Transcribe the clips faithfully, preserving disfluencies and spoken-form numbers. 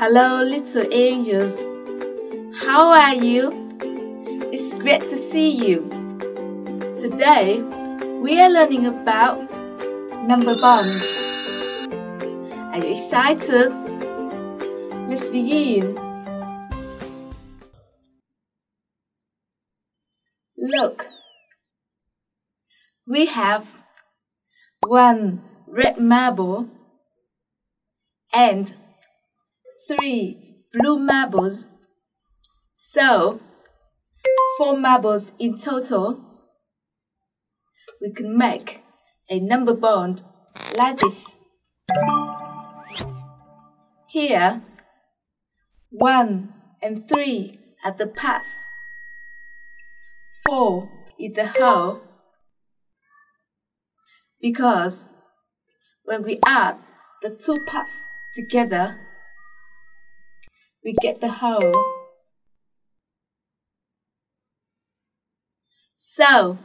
Hello, little angels. How are you? It's great to see you. Today, we are learning about number bonds. Are you excited? Let's begin. Look, we have one red marble and three blue marbles, so four marbles in total. We can make a number bond like this. Here, one and three are the parts, four is the whole, because when we add the two parts together, we get the whole. So,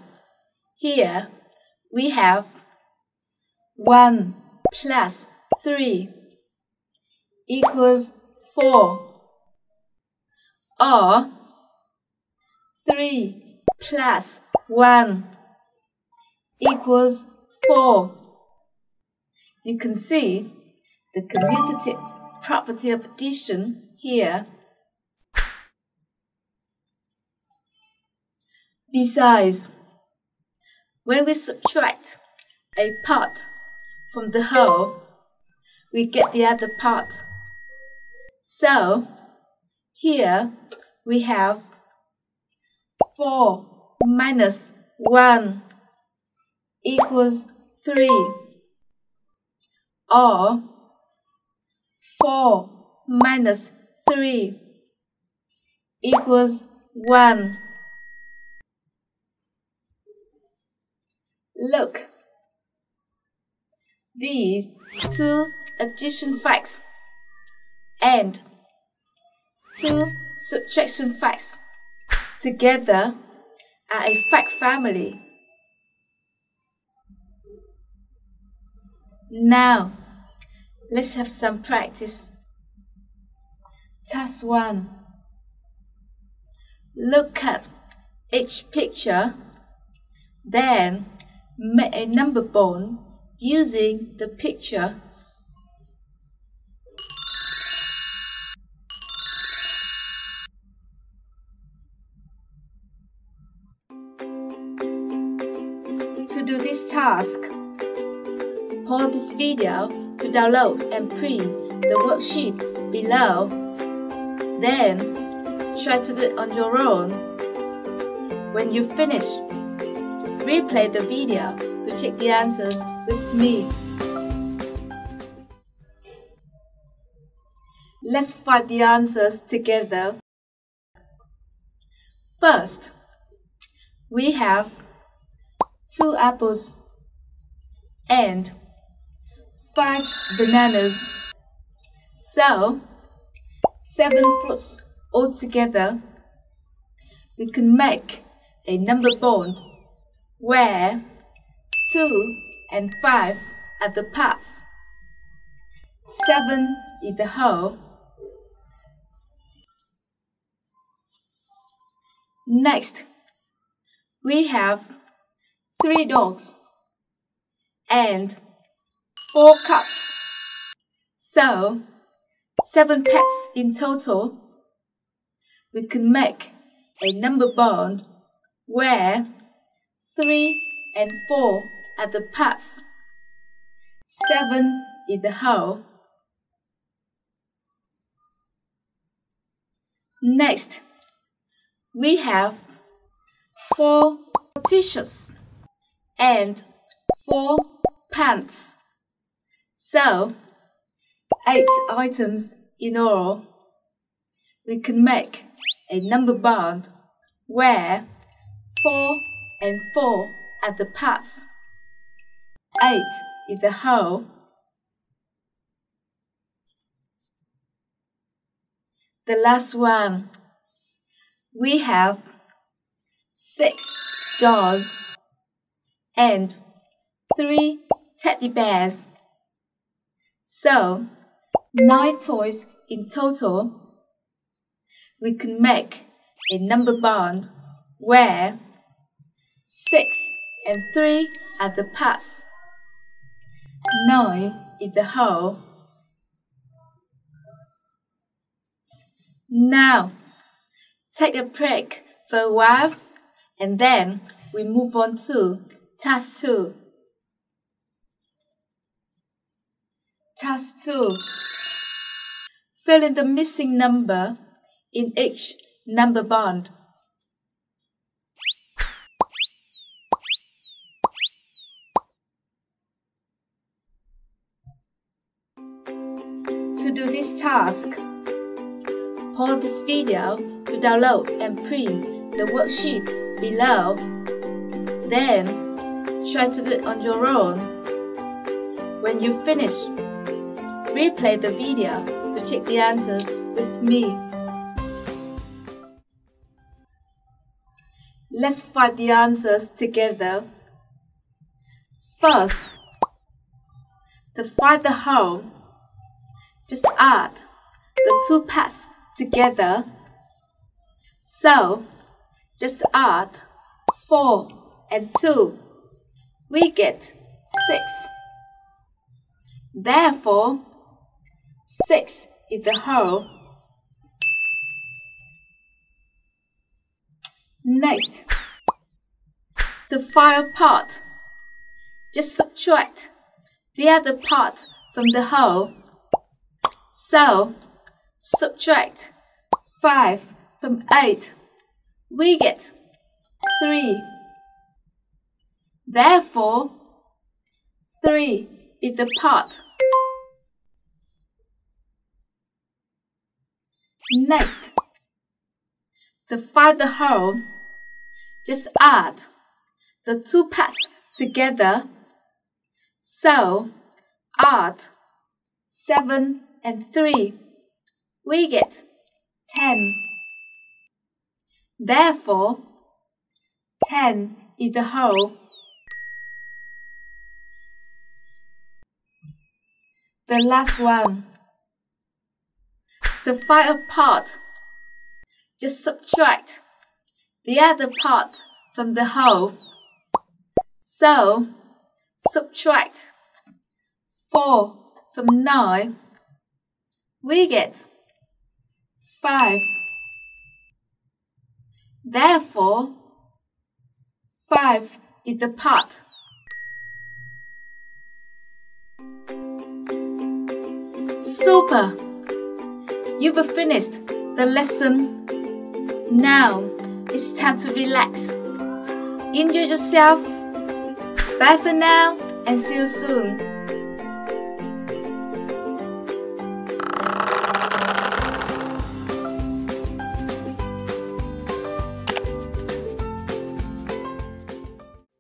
here we have one plus three equals four, or three plus one equals four. You can see the commutative property of addition here. Besides, when we subtract a part from the whole, we get the other part. So, here we have four minus one equals three, or four minus three equals one. Look, these two addition facts and two subtraction facts together are a fact family. Now, let's have some practice. Task one. Look at each picture, then make a number bond using the picture. To do this task, pause this video to download and print the worksheet below. Then, try to do it on your own. When you finish, replay the video to check the answers with me. Let's find the answers together. First, we have two apples and five bananas. So, seven fruits altogether. We can make a number bond where two and five are the parts, seven is the whole. Next, we have three dogs and four cats, so seven pets in total. We can make a number bond where three and four are the parts, seven is the whole. Next, we have four t-shirts and four pants, so eight items in all. We can make a number bond where four and four are the parts, eight is the whole. The last one, we have six doors and three teddy bears, so nine toys in total, we can make a number band where six and three are the parts, nine is the whole. Now, take a break for a while and then we move on to task two. Task two. Fill in the missing number in each number band. To do this task, pause this video to download and print the worksheet below. Then, try to do it on your own. When you finish, replay the video to check the answers with me. Let's find the answers together. First, to find the whole, just add the two parts together. So, just add four and two. We get six. Therefore, six is the whole. Next, to find a part, just subtract the other part from the whole. So, subtract five from eight. We get three. Therefore, three is the part. Next, to find the whole, just add the two parts together. So, add seven and three. We get ten. Therefore, ten is the whole. The last one. To find a part, just subtract the other part from the whole. So, subtract four from nine. We get five. Therefore, five is the part. Super! You've finished the lesson. Now it's time to relax. Enjoy yourself. Bye for now and see you soon.